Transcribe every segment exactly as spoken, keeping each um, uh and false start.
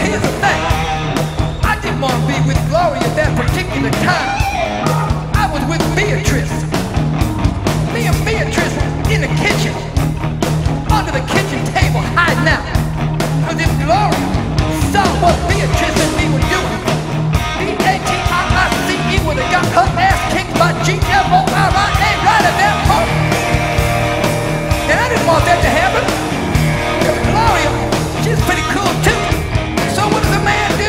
But here's the thing, I didn't want to be with Gloria at that particular time. I was with Beatrice. Me and Beatrice in the kitchen, under the kitchen table hiding out. Because if Gloria saw what Beatrice and me were doing, B A T R I C E would have got her ass kicked by G F O R I A right at that point. And I didn't want that to happen. Because Gloria, she's pretty cool too. So what does a man do?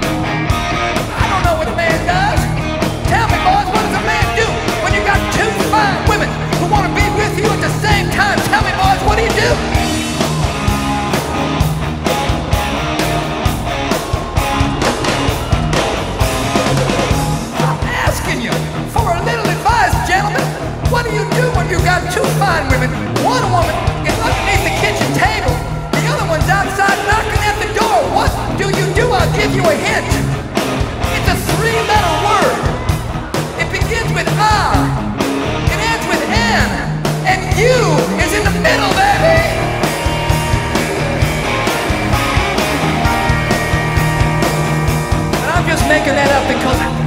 I don't know what a man does. Tell me, boys, what does a man do when you got two fine women who want to be with you at the same time? Tell me, boys, what do you do? I'm asking you for a little advice, gentlemen. What do you do when you got two fine women? One woman is underneath the kitchen table. The other one's outside knocking at the door. What do you do? I'll give you a hint. It's a three-letter word. It begins with I. It ends with N. And U is in the middle, baby. And I'm just making that up because I